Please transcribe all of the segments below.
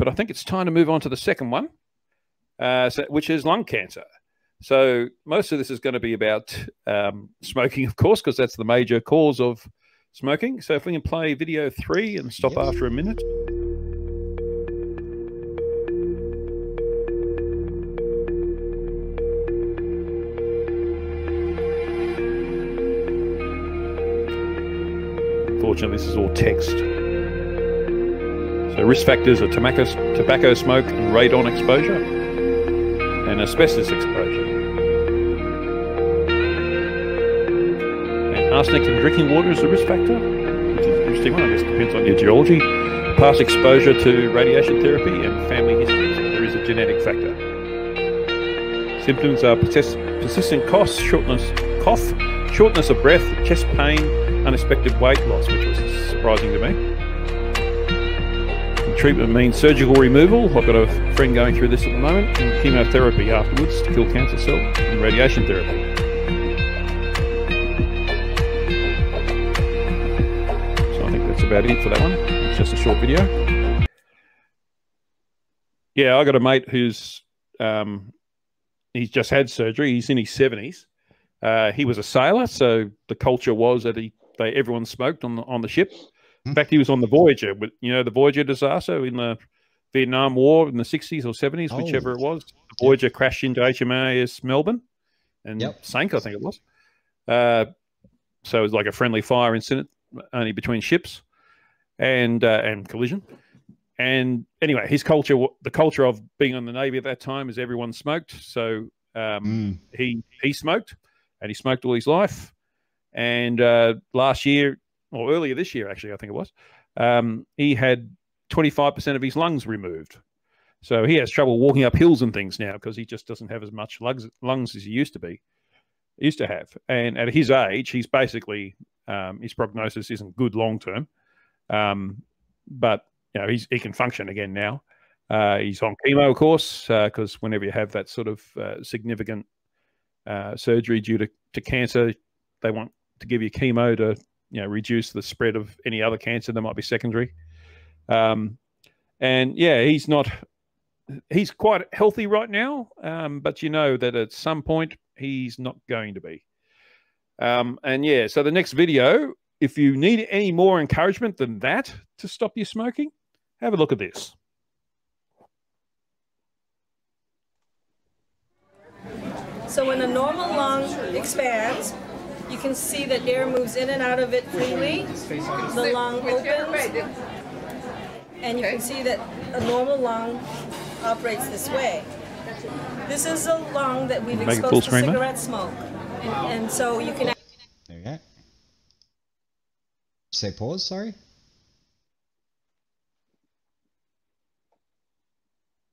but I think it's time to move on to the second one, which is lung cancer. So most of this is going to be about smoking, of course, because that's the major cause of smoking. So if we can play video 3 and stop after a minute. Unfortunately, this is all text. So risk factors are tobacco smoke and radon exposure and asbestos exposure. And arsenic in drinking water is a risk factor, which is an interesting one. I guess it depends on your geology. Past exposure to radiation therapy and family history. There is a genetic factor. Symptoms are persistent cough, shortness of breath, chest pain, unexpected weight loss, which was surprising to me. And treatment means surgical removal. I've got a friend going through this at the moment, and chemotherapy afterwards to kill cancer cells, and radiation therapy. So I think that's about it for that one. It's just a short video. Yeah, I got a mate who's he's just had surgery. He's in his 70s. He was a sailor, so the culture was that everyone smoked on the ship. In fact, he was on the Voyager, with, you know, the Voyager disaster in the Vietnam War in the 60s or 70s, whichever it was. The Voyager crashed into HMAS Melbourne and sank, I think it was. So it was like a friendly fire incident, only between ships and collision. And anyway, his culture, the culture of being on the Navy at that time, is everyone smoked. So he smoked, and he smoked all his life. And last year, or earlier this year, actually, I think it was, he had 25% of his lungs removed. So he has trouble walking up hills and things now because he just doesn't have as much lungs as he used to have. And at his age, he's basically, his prognosis isn't good long-term, but you know, he can function again now. He's on chemo, of course, because whenever you have that sort of significant surgery due to cancer, they want to give you chemo to, you know, reduce the spread of any other cancer that might be secondary. And yeah, he's quite healthy right now, but you know that at some point he's not going to be. And yeah, so the next video, if you need any more encouragement than that to stop your smoking, have a look at this. So when a normal lung expands, you can see that air moves in and out of it freely. The lung opens, and you can see that a normal lung operates this way. This is a lung that we've exposed to cigarette smoke, and so you can. There you go. Say pause. Sorry.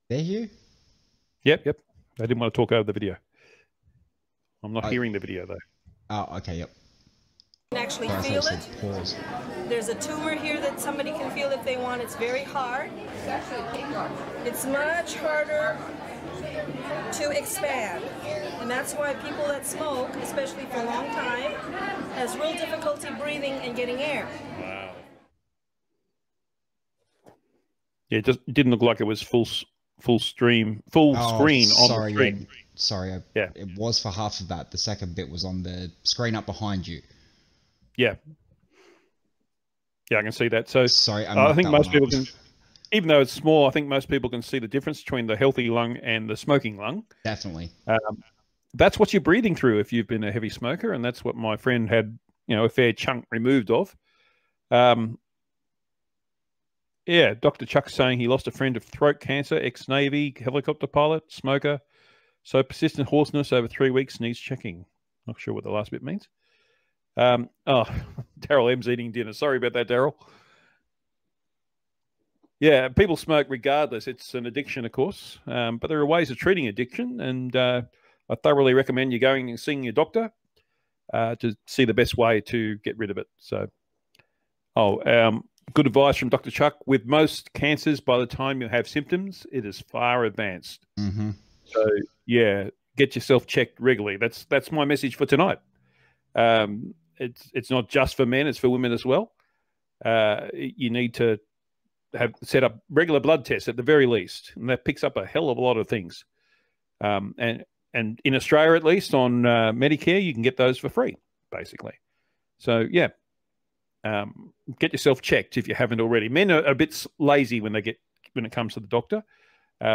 There you. Yep. Yep. I didn't want to talk over the video. I'm not hearing the video though. Oh, okay, yep. You can actually feel it. Pause. There's a tumor here that somebody can feel if they want. It's very hard. It's much harder to expand. And that's why people that smoke, especially for a long time, has real difficulty breathing and getting air. Wow. Yeah, it just didn't look like it was full screen on the screen. Yeah. Sorry, yeah, it was for half of that. The second bit was on the screen up behind you. Yeah. Yeah, I can see that. So sorry, I think most people can, even though it's small, I think most people can see the difference between the healthy lung and the smoking lung. Definitely. That's what you're breathing through if you've been a heavy smoker, and that's what my friend had, you know, a fair chunk removed of. Yeah, Dr. Chuck's saying he lost a friend of throat cancer, ex-Navy, helicopter pilot, smoker. So persistent hoarseness over 3 weeks needs checking. Not sure what the last bit means. Oh, Daryl M's eating dinner. Sorry about that, Daryl. Yeah, people smoke regardless. It's an addiction, of course. But there are ways of treating addiction. And I thoroughly recommend you going and seeing your doctor to see the best way to get rid of it. So, good advice from Dr. Chuck. With most cancers, by the time you have symptoms, it is far advanced. Mm-hmm. So yeah, get yourself checked regularly. That's my message for tonight. It's not just for men; it's for women as well. You need to have set up regular blood tests at the very least, and that picks up a hell of a lot of things. And in Australia, at least, on Medicare, you can get those for free, basically. So, yeah, get yourself checked if you haven't already. Men are a bit lazy when it comes to the doctor.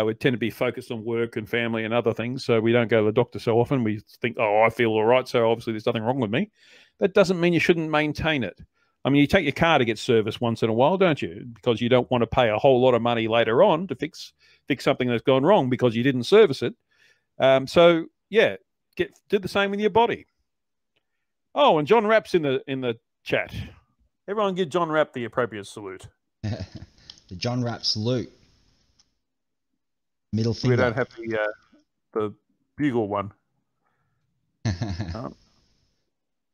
We tend to be focused on work and family and other things, so we don't go to the doctor so often. We think, oh, I feel all right, so obviously there's nothing wrong with me. That doesn't mean you shouldn't maintain it. I mean, you take your car to get serviced once in a while, don't you? Because you don't want to pay a whole lot of money later on to fix something that's gone wrong because you didn't service it. So, yeah, do the same with your body. Oh, and John Rapp's in the chat. Everyone give John Rapp the appropriate salute. The John Rapp salute. Middle finger. We don't have the bugle one. Oh.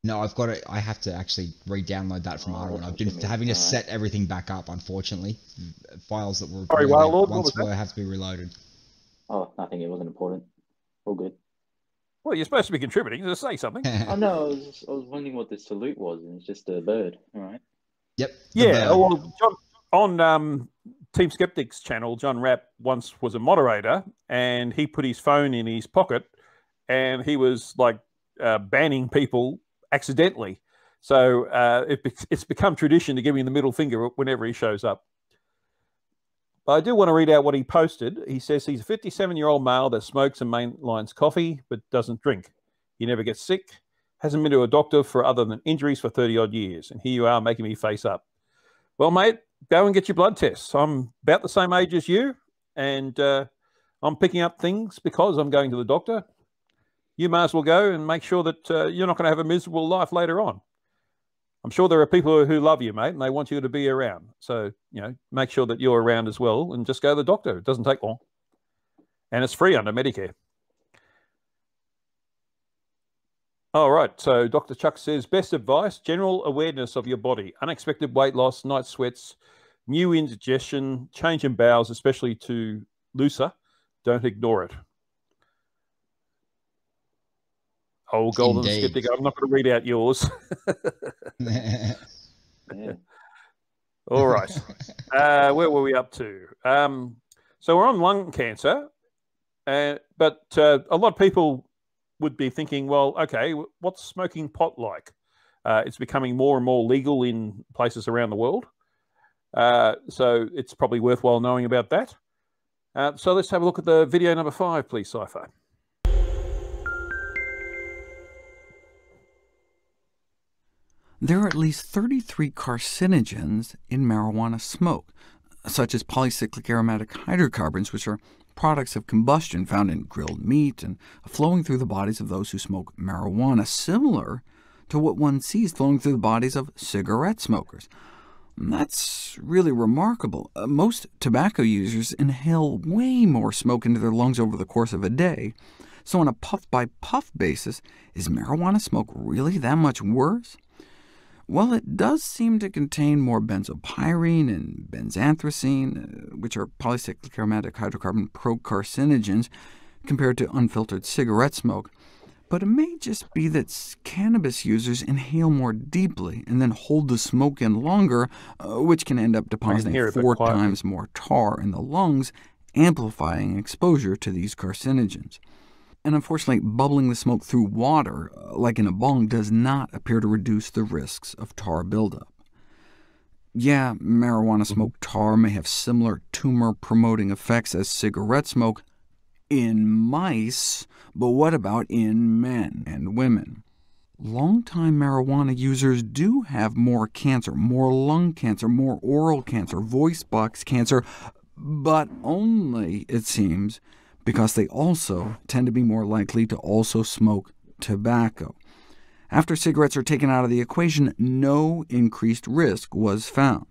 No, I've got it. I have to actually re-download that from R1. I've been having to set everything back up, unfortunately. Files that were have to be reloaded. Oh, nothing. It wasn't important. All good. Well, you're supposed to be contributing. Just say something. Oh no, I was wondering what the salute was, and it's just a bird. All right. Yep. Yeah. Well, John, on Team Skeptic's channel, John Rapp once was a moderator, and he put his phone in his pocket, and he was like banning people accidentally. So it's become tradition to give him the middle finger whenever he shows up. But I do want to read out what he posted. He says he's a 57-year-old male that smokes and mainlines coffee but doesn't drink. He never gets sick, hasn't been to a doctor for other than injuries for 30-odd years, and here you are making me face up. Well, mate, go and get your blood tests. I'm about the same age as you, and I'm picking up things because I'm going to the doctor. You might as well go and make sure that you're not going to have a miserable life later on. I'm sure there are people who love you, mate, and they want you to be around. So, you know, make sure that you're around as well and just go to the doctor. It doesn't take long. And it's free under Medicare. All right. So Dr. Chuck says, best advice, general awareness of your body, unexpected weight loss, night sweats, new indigestion, change in bowels, especially to looser. Don't ignore it. Oh, Golden Skeptic, I'm not going to read out yours. Yeah. All right. Where were we up to? So we're on lung cancer, but a lot of people would be thinking, well, okay, what's smoking pot like? It's becoming more and more legal in places around the world. So it's probably worthwhile knowing about that. So let's have a look at the video number 5, please, Cypher. There are at least 33 carcinogens in marijuana smoke, such as polycyclic aromatic hydrocarbons, which are products of combustion found in grilled meat and flowing through the bodies of those who smoke marijuana, similar to what one sees flowing through the bodies of cigarette smokers. That's really remarkable. Most tobacco users inhale way more smoke into their lungs over the course of a day. So on a puff-by-puff basis, is marijuana smoke really that much worse? Well, it does seem to contain more benzopyrene and benzanthracene, which are polycyclic aromatic hydrocarbon procarcinogens, compared to unfiltered cigarette smoke, but it may just be that cannabis users inhale more deeply and then hold the smoke in longer, which can end up depositing 4 times more tar in the lungs, amplifying exposure to these carcinogens. And unfortunately, bubbling the smoke through water, like in a bong, does not appear to reduce the risks of tar buildup. Yeah, marijuana smoke tar may have similar tumor-promoting effects as cigarette smoke in mice, but what about in men and women? Long-time marijuana users do have more cancer, more lung cancer, more oral cancer, voice box cancer, but only, it seems, because they also tend to be more likely to also smoke tobacco. After cigarettes are taken out of the equation, no increased risk was found.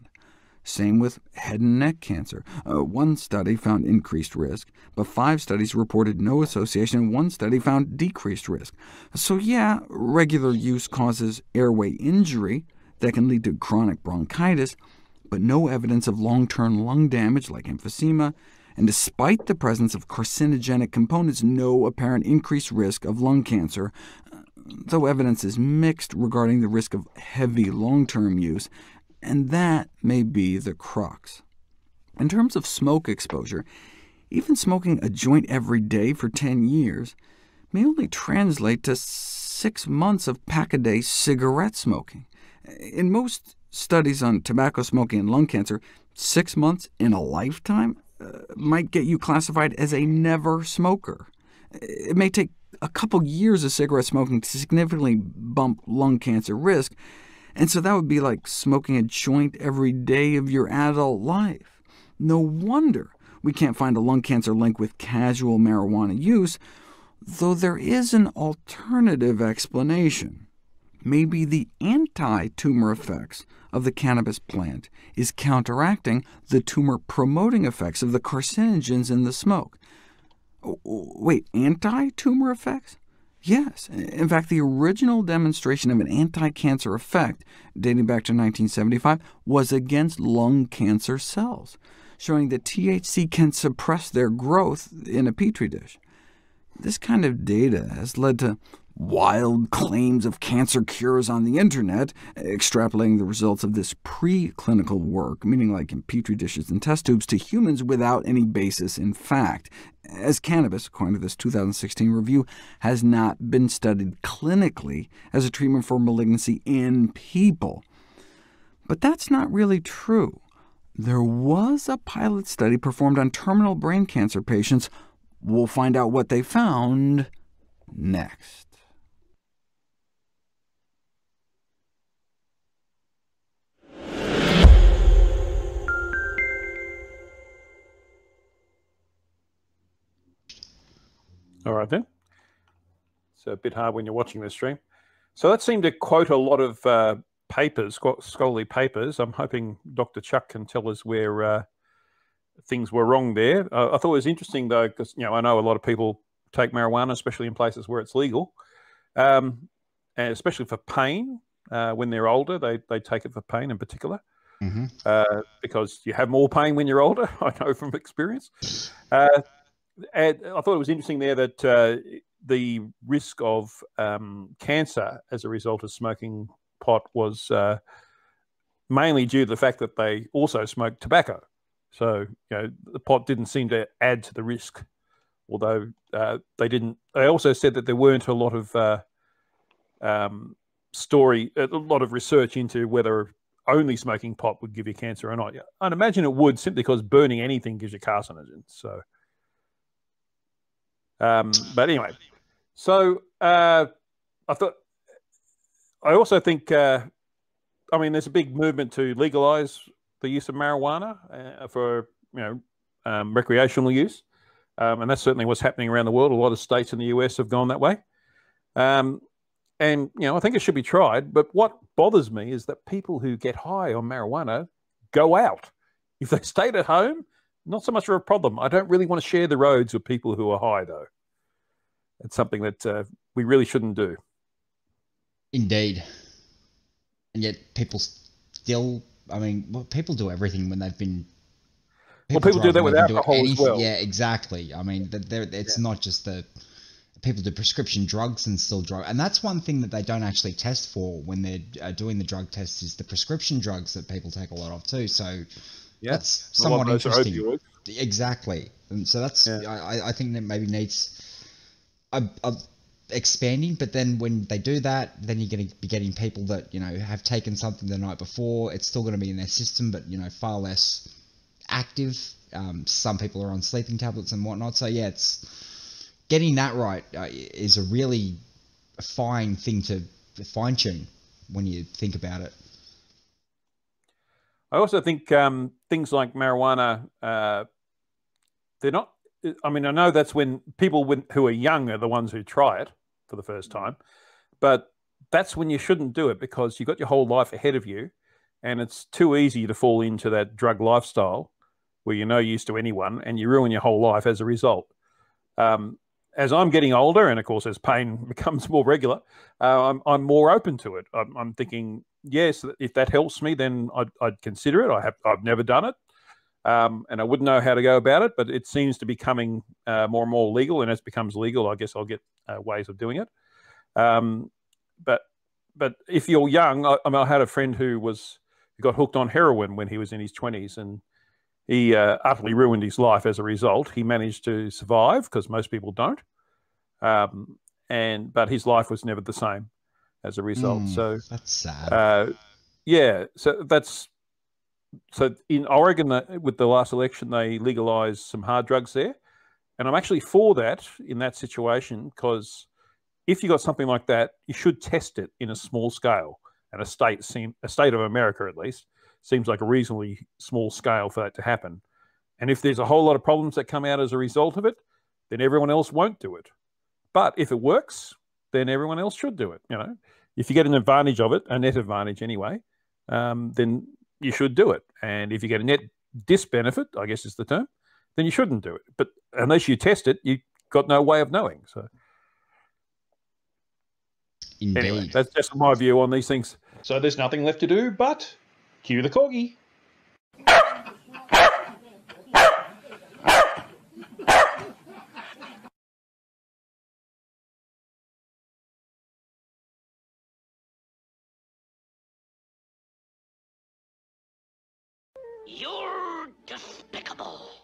Same with head and neck cancer. One study found increased risk, but 5 studies reported no association, and 1 study found decreased risk. So yeah, regular use causes airway injury that can lead to chronic bronchitis, but no evidence of long-term lung damage like emphysema, and despite the presence of carcinogenic components, no apparent increased risk of lung cancer, though evidence is mixed regarding the risk of heavy long-term use, and that may be the crux. In terms of smoke exposure, even smoking a joint every day for 10 years may only translate to 6 months of pack-a-day cigarette smoking. In most studies on tobacco smoking and lung cancer, 6 months in a lifetime might get you classified as a never-smoker. It may take a couple years of cigarette smoking to significantly bump lung cancer risk, and so that would be like smoking a joint every day of your adult life. No wonder we can't find a lung cancer link with casual marijuana use, though there is an alternative explanation. Maybe the anti-tumor effects of the cannabis plant is counteracting the tumor-promoting effects of the carcinogens in the smoke. Wait, anti-tumor effects? Yes. In fact, the original demonstration of an anti-cancer effect, dating back to 1975, was against lung cancer cells, showing that THC can suppress their growth in a Petri dish. This kind of data has led to wild claims of cancer cures on the internet, extrapolating the results of this preclinical work, meaning like in Petri dishes and test tubes, to humans without any basis in fact, as cannabis, according to this 2016 review, has not been studied clinically as a treatment for malignancy in people. But that's not really true. There was a pilot study performed on terminal brain cancer patients. We'll find out what they found next. All right, then. It's a bit hard when you're watching this stream. So that seemed to quote a lot of papers, scholarly papers. I'm hoping Dr. Chuck can tell us where things were wrong there. I thought it was interesting, though, because I know a lot of people take marijuana, especially in places where it's legal, and especially for pain. When they're older, they take it for pain in particular, because you have more pain when you're older, I know from experience. And I thought it was interesting there that the risk of cancer as a result of smoking pot was mainly due to the fact that they also smoked tobacco. So the pot didn't seem to add to the risk, although they didn't. They also said that there weren't a lot of research into whether only smoking pot would give you cancer or not. I'd imagine it would, simply because burning anything gives you carcinogens. So. But anyway, so I mean, there's a big movement to legalize the use of marijuana for recreational use, and that's certainly what's happening around the world. A lot of states in the US have gone that way, and I think it should be tried. But what bothers me is that people who get high on marijuana go out. If they stayed at home, not so much of a problem. I don't really want to share the roads with people who are high, though. It's something that we really shouldn't do. Indeed. And yet people still, people do everything when they've been... People do that with alcohol as well. Yeah, exactly. I mean, it's not just the... People do prescription drugs and still drive. And that's one thing that they don't actually test for when they're doing the drug tests, is the prescription drugs that people take a lot of too. So... Yeah, that's somewhat interesting. Exactly. And so that's, I think that maybe needs expanding, but then when they do that, then you're going to be getting people that, have taken something the night before. It's still going to be in their system, but, far less active. Some people are on sleeping tablets and whatnot. So yeah, it's getting that right is a really fine thing to fine tune when you think about it. I also think things like marijuana, they're not, I know that's when people who are young are the ones who try it for the first time, but that's when you shouldn't do it, because you've got your whole life ahead of you, and it's too easy to fall into that drug lifestyle where you're no use to anyone and you ruin your whole life as a result. As I'm getting older, and of course as pain becomes more regular, I'm more open to it. I'm thinking, yes, if that helps me, then I'd consider it. I've never done it, and I wouldn't know how to go about it, but it seems to be becoming more and more legal, and as it becomes legal, I guess I'll get ways of doing it. But if you're young, I had a friend who got hooked on heroin when he was in his 20s, and He utterly ruined his life as a result. He managed to survive, because most people don't. But his life was never the same as a result. So that's sad. Yeah. So that's, so in Oregon, with the last election, they legalized some hard drugs there. And I'm actually for that in that situation, because if you got something like that, you should test it in a small scale. And a state of America, at least, seems like a reasonably small scale for that to happen. And if there's a whole lot of problems that come out as a result of it, then everyone else won't do it. But if it works, then everyone else should do it. You know, if you get an advantage of it, a net advantage anyway, then you should do it. And if you get a net disbenefit, I guess is the term, then you shouldn't do it. But unless you test it, you've got no way of knowing. So indeed. Anyway, that's just my view on these things. So there's nothing left to do but cue the corgi. You're despicable.